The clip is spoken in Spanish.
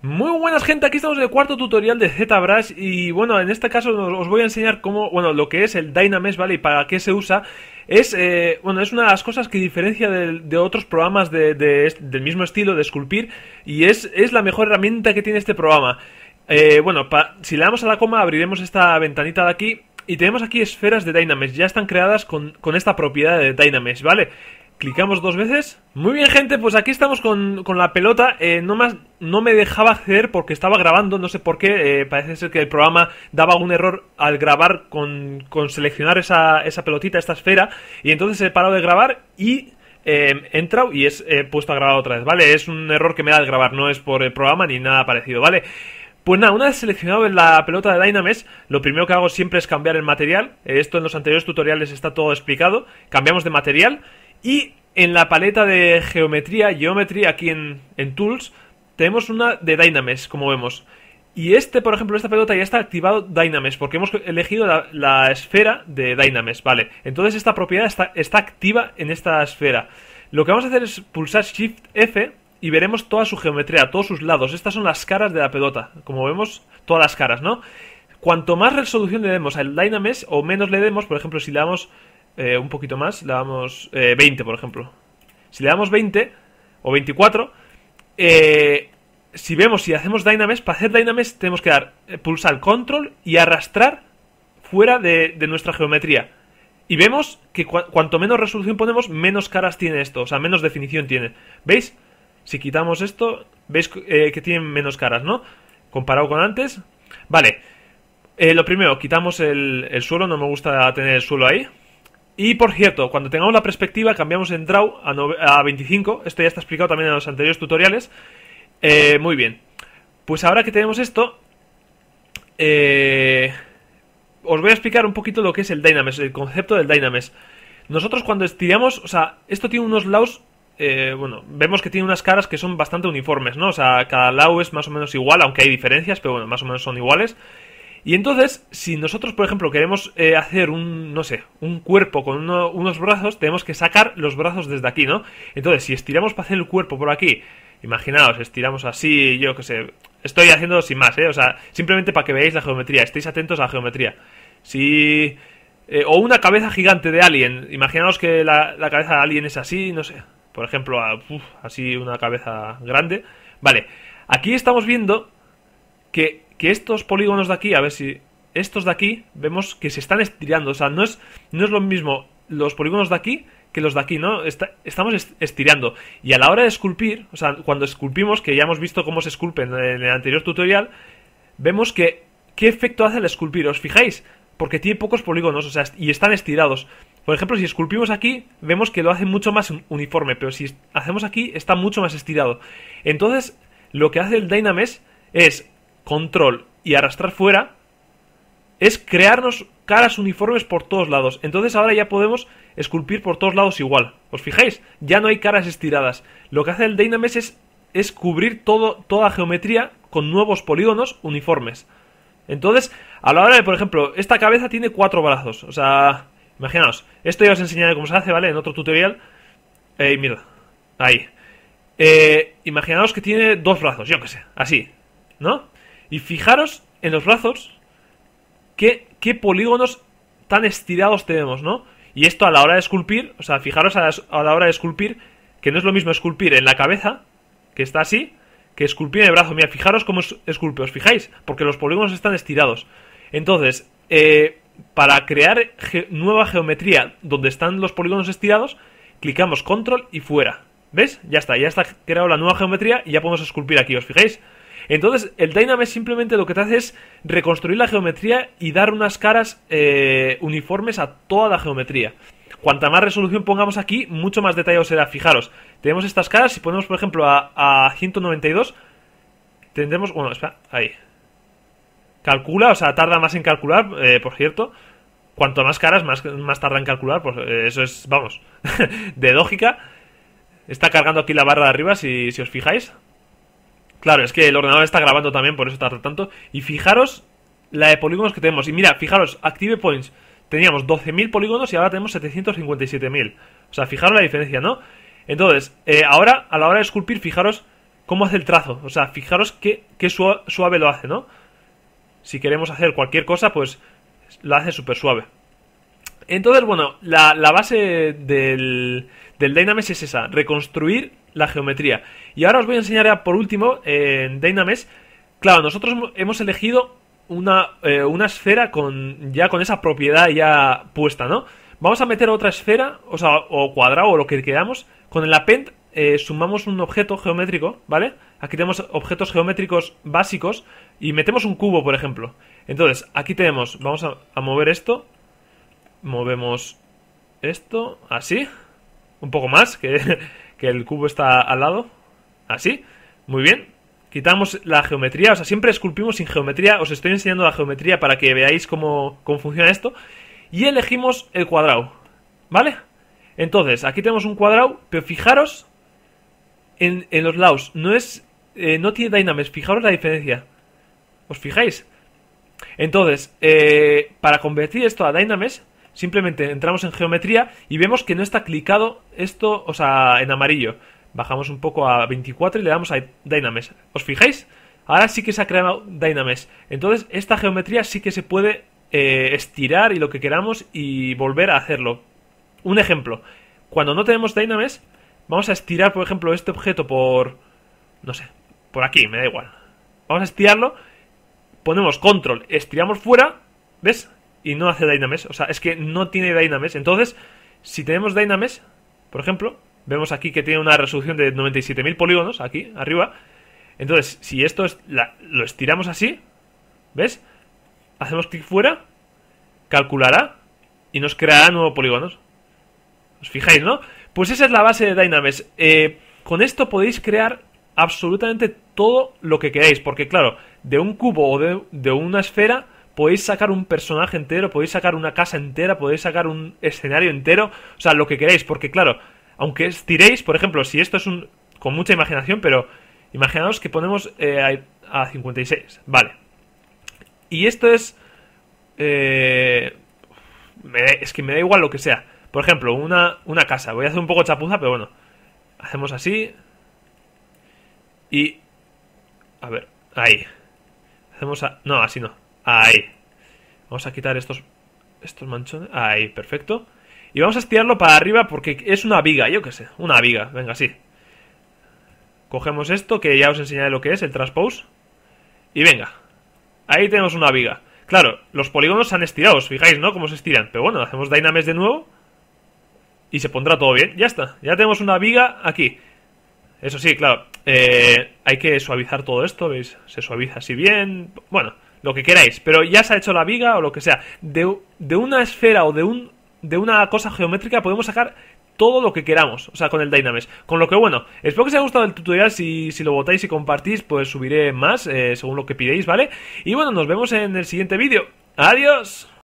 Muy buenas, gente, aquí estamos en el cuarto tutorial de ZBrush y bueno, en este caso os voy a enseñar cómo, bueno, lo que es el Dynamesh, ¿vale? Y para qué se usa. Es, bueno, es una de las cosas que diferencia de otros programas del mismo estilo, de esculpir, y es la mejor herramienta que tiene este programa. Bueno, si le damos a la coma abriremos esta ventanita de aquí y tenemos aquí esferas de Dynamesh, ya están creadas con esta propiedad de Dynamesh, ¿vale? Clicamos dos veces. Muy bien, gente, pues aquí estamos con la pelota. No me dejaba acceder porque estaba grabando, no sé por qué. Parece ser que el programa daba un error al grabar con seleccionar esa pelotita, esta esfera. Y entonces he parado de grabar y he entrado y he puesto a grabar otra vez, ¿vale? Es un error que me da al grabar, no es por el programa ni nada parecido, ¿vale? Pues nada, una vez seleccionado la pelota de Dynamesh, lo primero que hago siempre es cambiar el material. Esto en los anteriores tutoriales está todo explicado. Cambiamos de material. Y en la paleta de geometría, aquí en Tools, tenemos una de Dynamesh, como vemos. Y por ejemplo, esta pelota ya está activado Dynamesh, porque hemos elegido la esfera de Dynamesh, ¿vale? Entonces esta propiedad está activa en esta esfera. Lo que vamos a hacer es pulsar Shift F y veremos toda su geometría, todos sus lados. Estas son las caras de la pelota, como vemos, todas las caras, ¿no? Cuanto más resolución le demos al Dynamesh o menos le demos, por ejemplo, si le damos... un poquito más, le damos 20, por ejemplo. Si le damos 20 o 24, si vemos, si hacemos Dynamesh, para hacer Dynamesh tenemos que dar, pulsar Control y arrastrar fuera de nuestra geometría. Y vemos que cuanto menos resolución ponemos, menos caras tiene esto, o sea, menos definición tiene. ¿Veis? Si quitamos esto, veis que tienen menos caras, ¿no? Comparado con antes. Vale. Lo primero, quitamos el suelo, no me gusta tener el suelo ahí. Y por cierto, cuando tengamos la perspectiva cambiamos en Draw a 25, esto ya está explicado también en los anteriores tutoriales. Muy bien, pues ahora que tenemos esto, os voy a explicar un poquito lo que es el Dynamesh, el concepto del Dynamesh. Nosotros cuando estiramos, o sea, esto tiene unos lados, bueno, vemos que tiene unas caras que son bastante uniformes, ¿no? O sea, cada lado es más o menos igual, aunque hay diferencias, pero bueno, más o menos son iguales. Y entonces, si nosotros, por ejemplo, queremos hacer un cuerpo con unos brazos, tenemos que sacar los brazos desde aquí, ¿no? Entonces, si estiramos para hacer el cuerpo por aquí, imaginaos, estiramos así, yo qué sé, estoy haciendo sin más, ¿eh? O sea, simplemente para que veáis la geometría, estéis atentos a la geometría. Si... o una cabeza gigante de alien, imaginaos que la cabeza de alien es así, no sé, por ejemplo, así una cabeza grande. Vale, aquí estamos viendo que estos polígonos de aquí, a ver si... Estos de aquí, vemos que se están estirando. O sea, no es lo mismo los polígonos de aquí que los de aquí, ¿no? Estamos estirando. Y a la hora de esculpir, o sea, cuando esculpimos, que ya hemos visto cómo se esculpen en el anterior tutorial, vemos que... ¿Qué efecto hace el esculpir? ¿Os fijáis? Porque tiene pocos polígonos, o sea, y están estirados. Por ejemplo, si esculpimos aquí, vemos que lo hace mucho más uniforme. Pero si hacemos aquí, está mucho más estirado. Entonces, lo que hace el Dynamesh es... Control y arrastrar fuera es crearnos caras uniformes por todos lados. Entonces ahora ya podemos esculpir por todos lados igual. ¿Os fijáis? Ya no hay caras estiradas. Lo que hace el Dynamesh es cubrir toda geometría con nuevos polígonos uniformes. Entonces, a la hora de, por ejemplo, esta cabeza tiene 4 brazos. O sea, imaginaos. Esto ya os enseñaré cómo se hace, ¿vale? En otro tutorial. Mira. Ahí. Imaginaos que tiene 2 brazos, yo qué sé. Así, ¿no? Y fijaros en los brazos qué polígonos tan estirados tenemos, ¿no? Y esto a la hora de esculpir, o sea, fijaros a la hora de esculpir, que no es lo mismo esculpir en la cabeza, que está así, que esculpir en el brazo. Mira, fijaros cómo esculpe, ¿os fijáis? Porque los polígonos están estirados. Entonces, para crear nueva geometría donde están los polígonos estirados, clicamos Control y fuera. ¿Ves? Ya está creado la nueva geometría y ya podemos esculpir aquí, ¿os fijáis? Entonces, el Dynamesh simplemente lo que te hace es reconstruir la geometría y dar unas caras uniformes a toda la geometría. Cuanta más resolución pongamos aquí, mucho más detallado será. Fijaros, tenemos estas caras. Si ponemos, por ejemplo, a 192, tendremos... Bueno, espera, ahí. Calcula, o sea, tarda más en calcular, por cierto. Cuanto más caras, más tarda en calcular. Pues eso es, vamos, de lógica. Está cargando aquí la barra de arriba, si os fijáis. Claro, es que el ordenador está grabando también, por eso tarda tanto. Y fijaros la de polígonos que tenemos. Y mira, fijaros, Active Points. Teníamos 12.000 polígonos y ahora tenemos 757.000. O sea, fijaros la diferencia, ¿no? Entonces, ahora, a la hora de esculpir, fijaros cómo hace el trazo. O sea, fijaros qué suave lo hace, ¿no? Si queremos hacer cualquier cosa, pues la hace súper suave. Entonces, bueno, la base del Dynamesh es esa, reconstruir la geometría. Y ahora os voy a enseñar ya por último en Dynamesh. Claro, nosotros hemos elegido una esfera ya con esa propiedad ya puesta, ¿no? Vamos a meter otra esfera, o sea, o cuadrado o lo que queramos. Con el append sumamos un objeto geométrico, ¿vale? Aquí tenemos objetos geométricos básicos y metemos un cubo, por ejemplo. Entonces, aquí tenemos, vamos a mover esto. Movemos esto, así. Un poco más, que el cubo está al lado. Así, muy bien. Quitamos la geometría, o sea, siempre esculpimos sin geometría. Os estoy enseñando la geometría para que veáis cómo funciona esto. Y elegimos el cuadrado, ¿vale? Entonces, aquí tenemos un cuadrado, pero fijaros en los lados. No tiene Dynamesh, fijaros la diferencia. ¿Os fijáis? Entonces, para convertir esto a Dynamesh, simplemente entramos en geometría y vemos que no está clicado esto, o sea, en amarillo. Bajamos un poco a 24 y le damos a Dynamesh. ¿Os fijáis? Ahora sí que se ha creado Dynamesh. Entonces, esta geometría sí que se puede estirar y lo que queramos y volver a hacerlo. Un ejemplo, cuando no tenemos Dynamesh, vamos a estirar, por ejemplo, este objeto no sé, por aquí, me da igual. Vamos a estirarlo, ponemos control, estiramos fuera, ¿ves? Y no hace Dynamesh, o sea, es que no tiene Dynamesh. Entonces, si tenemos Dynamesh, por ejemplo, vemos aquí que tiene una resolución de 97.000 polígonos, aquí, arriba. Entonces, si esto lo estiramos así, ¿ves? Hacemos clic fuera, calculará y nos creará nuevos polígonos. ¿Os fijáis, no? Pues esa es la base de Dynamesh. Con esto podéis crear absolutamente todo lo que queráis. Porque, claro, de un cubo o de una esfera podéis sacar un personaje entero, podéis sacar una casa entera, podéis sacar un escenario entero. O sea, lo que queráis. Porque, claro, aunque estiréis, por ejemplo, si esto es con mucha imaginación, pero imaginaos que ponemos a 56. Vale. Y esto es... es que me da igual lo que sea. Por ejemplo, una casa. Voy a hacer un poco chapuza, pero bueno. Hacemos así. Y... a ver, ahí. Hacemos no, así no. Ahí. Vamos a quitar estos manchones. Ahí, perfecto. Y vamos a estirarlo para arriba porque es una viga, yo qué sé. Una viga, venga, sí. Cogemos esto, que ya os enseñaré lo que es, el transpose. Y venga. Ahí tenemos una viga. Claro, los polígonos se han estirado, os fijáis, ¿no? Cómo se estiran. Pero bueno, hacemos Dynamesh de nuevo. Y se pondrá todo bien. Ya está. Ya tenemos una viga aquí. Eso sí, claro. Hay que suavizar todo esto, ¿veis? Se suaviza así bien. Bueno, lo que queráis. Pero ya se ha hecho la viga o lo que sea. De una esfera o de una cosa geométrica podemos sacar todo lo que queramos. O sea, con el Dynamesh. Con lo que, bueno, espero que os haya gustado el tutorial. Si lo votáis y compartís, pues subiré más según lo que pidéis, ¿vale? Y bueno, nos vemos en el siguiente vídeo. ¡Adiós!